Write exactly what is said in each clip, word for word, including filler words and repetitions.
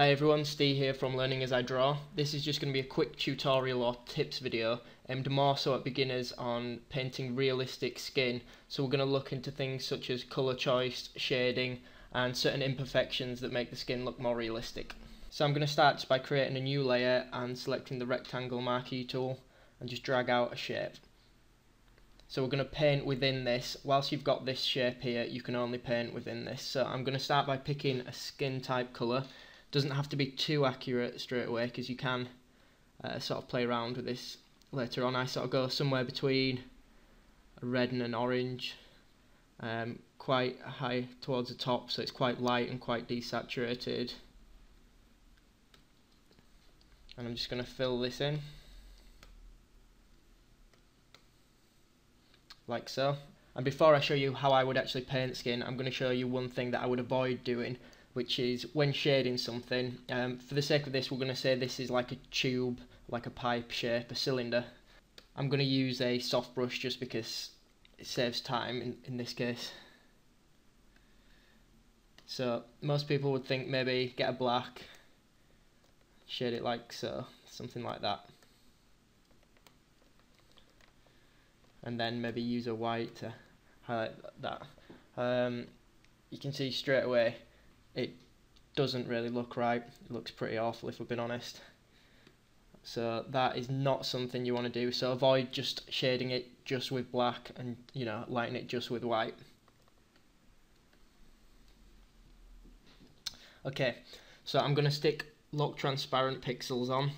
Hi everyone, Steve here from Learning As I Draw. This is just going to be a quick tutorial or tips video aimed more so at beginners on painting realistic skin. So we're going to look into things such as colour choice, shading and certain imperfections that make the skin look more realistic. So I'm going to start just by creating a new layer and selecting the rectangle marquee tool and just drag out a shape. So we're going to paint within this. Whilst you've got this shape here, you can only paint within this. So I'm going to start by picking a skin type colour. Doesn't have to be too accurate straight away because you can uh, sort of play around with this later on. I sort of go somewhere between a red and an orange, um, quite high towards the top, so it's quite light and quite desaturated. And I'm just going to fill this in like so. And before I show you how I would actually paint skin, I'm going to show you one thing that I would avoid doing, which is when shading something. Um, for the sake of this, we're going to say this is like a tube, like a pipe shape, a cylinder. I'm going to use a soft brush just because it saves time in, in this case. So most people would think maybe get a black, shade it like so, something like that. And then maybe use a white to highlight that. Um, you can see straight away it doesn't really look right. It looks pretty awful if we've been honest. So that is not something you want to do. So avoid just shading it just with black and, you know, lighting it just with white. Okay, so I'm going to stick lock transparent pixels on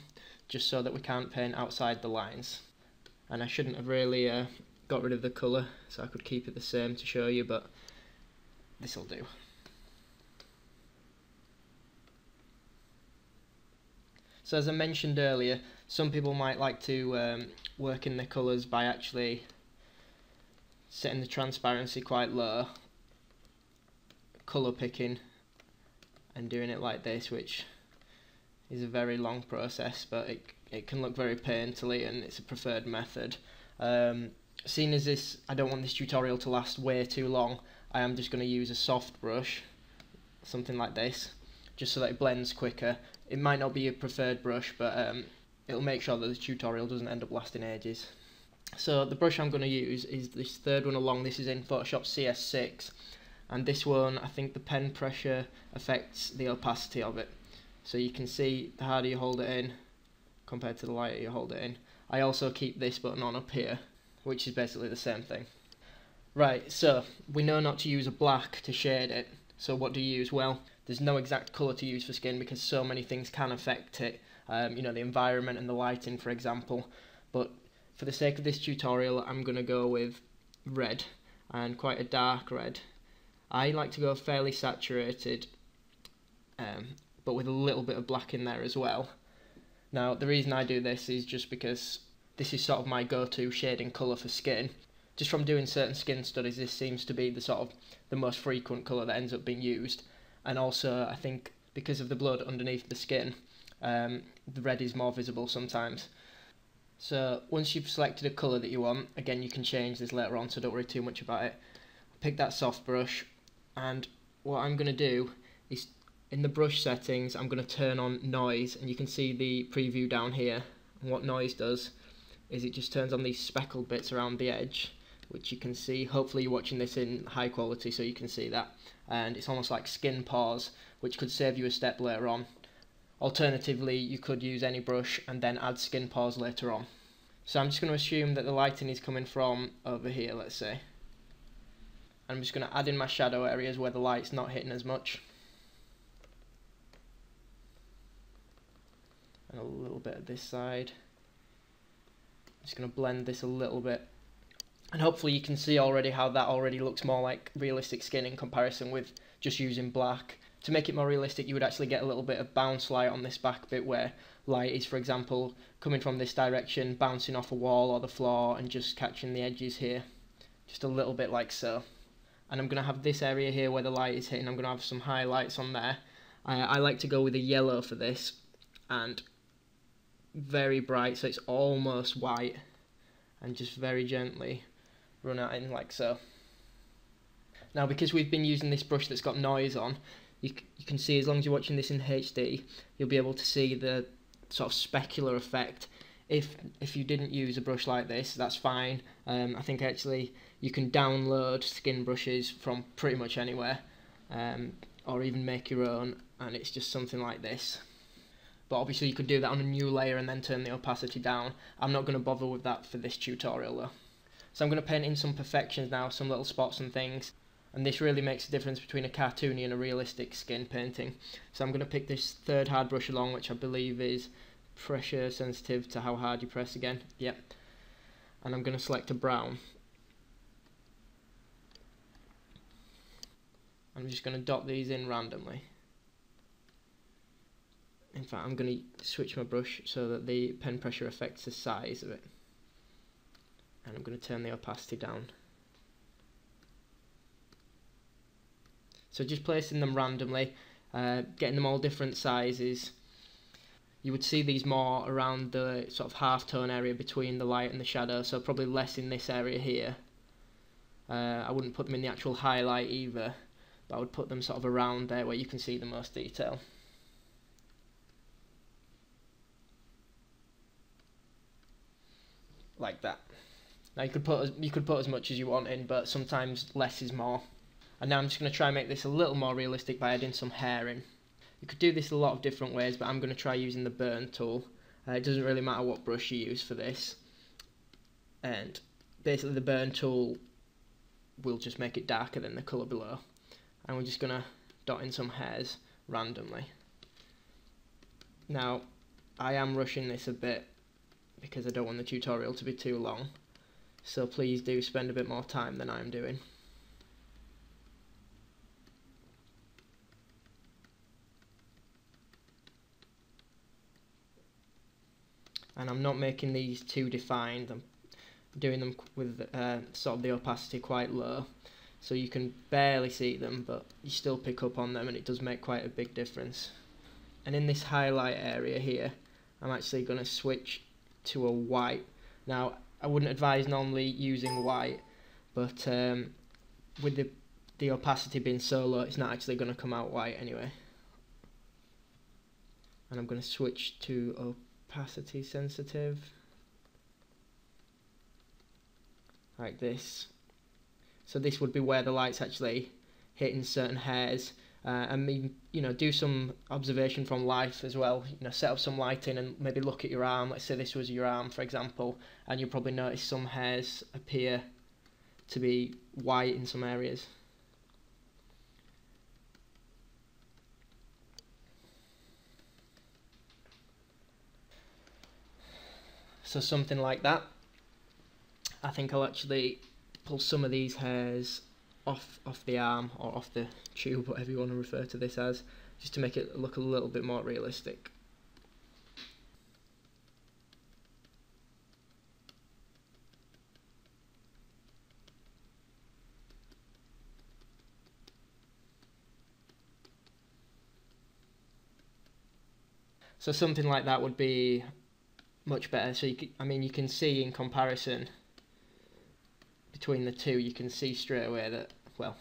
just so that we can't paint outside the lines. And I shouldn't have really uh, got rid of the colour, so I could keep it the same to show you, but this will do. So as I mentioned earlier, some people might like to um, work in their colours by actually setting the transparency quite low, colour picking and doing it like this, which is a very long process, but it, it can look very painterly and it's a preferred method. Um, seeing as this, I don't want this tutorial to last way too long, I am just going to use a soft brush, something like this, just so that it blends quicker. It might not be your preferred brush, but um, it'll make sure that the tutorial doesn't end up lasting ages. So the brush I'm going to use is this third one along. This is in Photoshop C S six, and this one, I think the pen pressure affects the opacity of it. So you can see the harder you hold it in compared to the lighter you hold it in. I also keep this button on up here, which is basically the same thing. Right, so we know not to use a black to shade it. So what do you use? Well, there's no exact colour to use for skin because so many things can affect it, um, you know, the environment and the lighting, for example. But for the sake of this tutorial, I'm going to go with red, and quite a dark red. I like to go fairly saturated, um, but with a little bit of black in there as well. Now, the reason I do this is just because this is sort of my go-to shading colour for skin. Just from doing certain skin studies, this seems to be the sort of the most frequent colour that ends up being used. And also, I think because of the blood underneath the skin, um, the red is more visible sometimes. So once you've selected a colour that you want, again you can change this later on, so don't worry too much about it. Pick that soft brush, and what I'm going to do is in the brush settings I'm going to turn on noise, and you can see the preview down here. And what noise does is it just turns on these speckled bits around the edge, which you can see. Hopefully you're watching this in high quality so you can see that, and it's almost like skin pores, which could save you a step later on. Alternatively, you could use any brush and then add skin pores later on. So I'm just going to assume that the lighting is coming from over here, let's say. I'm just going to add in my shadow areas where the light's not hitting as much, and a little bit of this side. I'm just going to blend this a little bit. And hopefully you can see already how that already looks more like realistic skin in comparison with just using black. To make it more realistic, you would actually get a little bit of bounce light on this back bit where light is, for example, coming from this direction, bouncing off a wall or the floor and just catching the edges here. Just a little bit like so. And I'm going to have this area here where the light is hitting, I'm going to have some highlights on there. I, I like to go with a yellow for this, and very bright, so it's almost white, and just very gently run out in like so. Now, because we've been using this brush that's got noise on, you, you can see, as long as you're watching this in H D, you'll be able to see the sort of specular effect. If if you didn't use a brush like this, that's fine. Um, I think actually you can download skin brushes from pretty much anywhere, um, or even make your own, and it's just something like this. But obviously you could do that on a new layer and then turn the opacity down. I'm not going to bother with that for this tutorial though. So I'm going to paint in some perfections now, some little spots and things. And this really makes the difference between a cartoony and a realistic skin painting. So I'm going to pick this third hard brush along, which I believe is pressure sensitive to how hard you press again. Yep. And I'm going to select a brown. I'm just going to dot these in randomly. In fact, I'm going to switch my brush so that the pen pressure affects the size of it. And I'm going to turn the opacity down. So just placing them randomly, uh, getting them all different sizes. You would see these more around the sort of half-tone area between the light and the shadow, so probably less in this area here. Uh, I wouldn't put them in the actual highlight either, but I would put them sort of around there where you can see the most detail. Like that. Now you could put as, you could put as much as you want in, but sometimes less is more. And now I'm just going to try and make this a little more realistic by adding some hair in. You could do this a lot of different ways, but I'm going to try using the burn tool. Uh, it doesn't really matter what brush you use for this. And basically the burn tool will just make it darker than the colour below. And we're just going to dot in some hairs randomly. Now I am rushing this a bit because I don't want the tutorial to be too long. So please do spend a bit more time than I'm doing. And I'm not making these too defined, I'm doing them with uh, sort of the opacity quite low. So you can barely see them, but you still pick up on them, and it does make quite a big difference. And in this highlight area here, I'm actually going to switch to a white. Now, I wouldn't advise normally using white, but um, with the, the opacity being so low, it's not actually going to come out white anyway. And I'm going to switch to opacity sensitive, like this. So this would be where the light's actually hitting certain hairs. Uh, I mean, you know, do some observation from life as well. You know, set up some lighting and maybe look at your arm. Let's say this was your arm, for example, and you'll probably notice some hairs appear to be white in some areas. So something like that. I think I'll actually pull some of these hairs off off the arm or off the tube, whatever you want to refer to this as, just to make it look a little bit more realistic. So something like that would be much better. So you can, I mean, you can see in comparison between the two, you can see straight away that, well,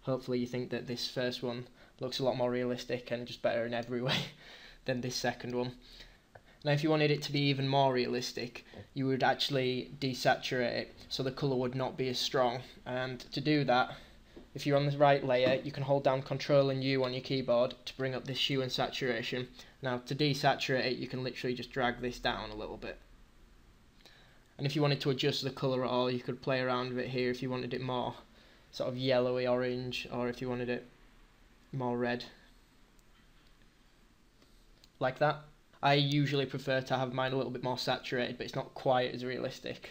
hopefully you think that this first one looks a lot more realistic and just better in every way than this second one. Now if you wanted it to be even more realistic, you would actually desaturate it so the colour would not be as strong. And to do that, if you're on the right layer, you can hold down Control and U on your keyboard to bring up this hue and saturation. Now to desaturate it, you can literally just drag this down a little bit. And if you wanted to adjust the colour at all, you could play around with it here if you wanted it more sort of yellowy orange, or if you wanted it more red. Like that. I usually prefer to have mine a little bit more saturated, but it's not quite as realistic.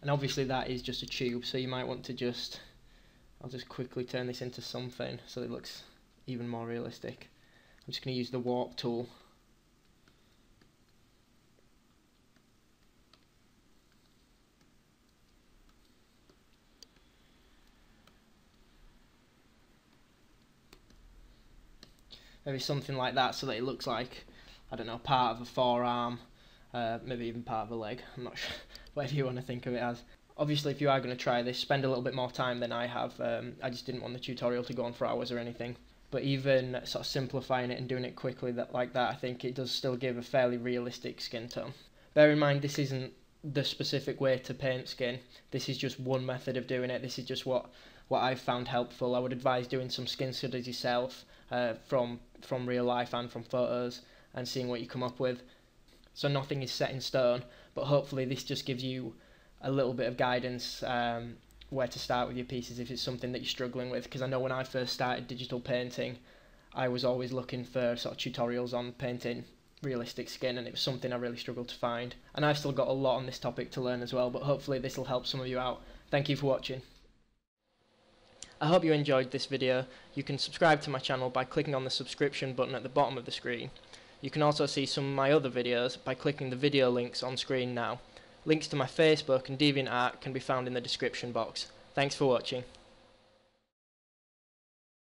And obviously that is just a tube, so you might want to just, I'll just quickly turn this into something so it looks even more realistic. I'm just going to use the warp tool. Maybe something like that, so that it looks like, I don't know, part of a forearm, uh, maybe even part of a leg, I'm not sure, whatever you want to think of it as. Obviously if you are going to try this, spend a little bit more time than I have. um, I just didn't want the tutorial to go on for hours or anything. but even sort of simplifying it and doing it quickly that like that, I think it does still give a fairly realistic skin tone. Bear in mind, this isn't the specific way to paint skin. This is just one method of doing it. This is just what what I've found helpful. I would advise doing some skin studies yourself uh, from from real life and from photos and seeing what you come up with. So nothing is set in stone, but hopefully this just gives you a little bit of guidance um, where to start with your pieces if it's something that you're struggling with, because I know when I first started digital painting, I was always looking for sort of tutorials on painting realistic skin, and it was something I really struggled to find. And I've still got a lot on this topic to learn as well, but hopefully this will help some of you out. Thank you for watching. I hope you enjoyed this video. You can subscribe to my channel by clicking on the subscription button at the bottom of the screen. You can also see some of my other videos by clicking the video links on screen now. Links to my Facebook and DeviantArt can be found in the description box. Thanks for watching.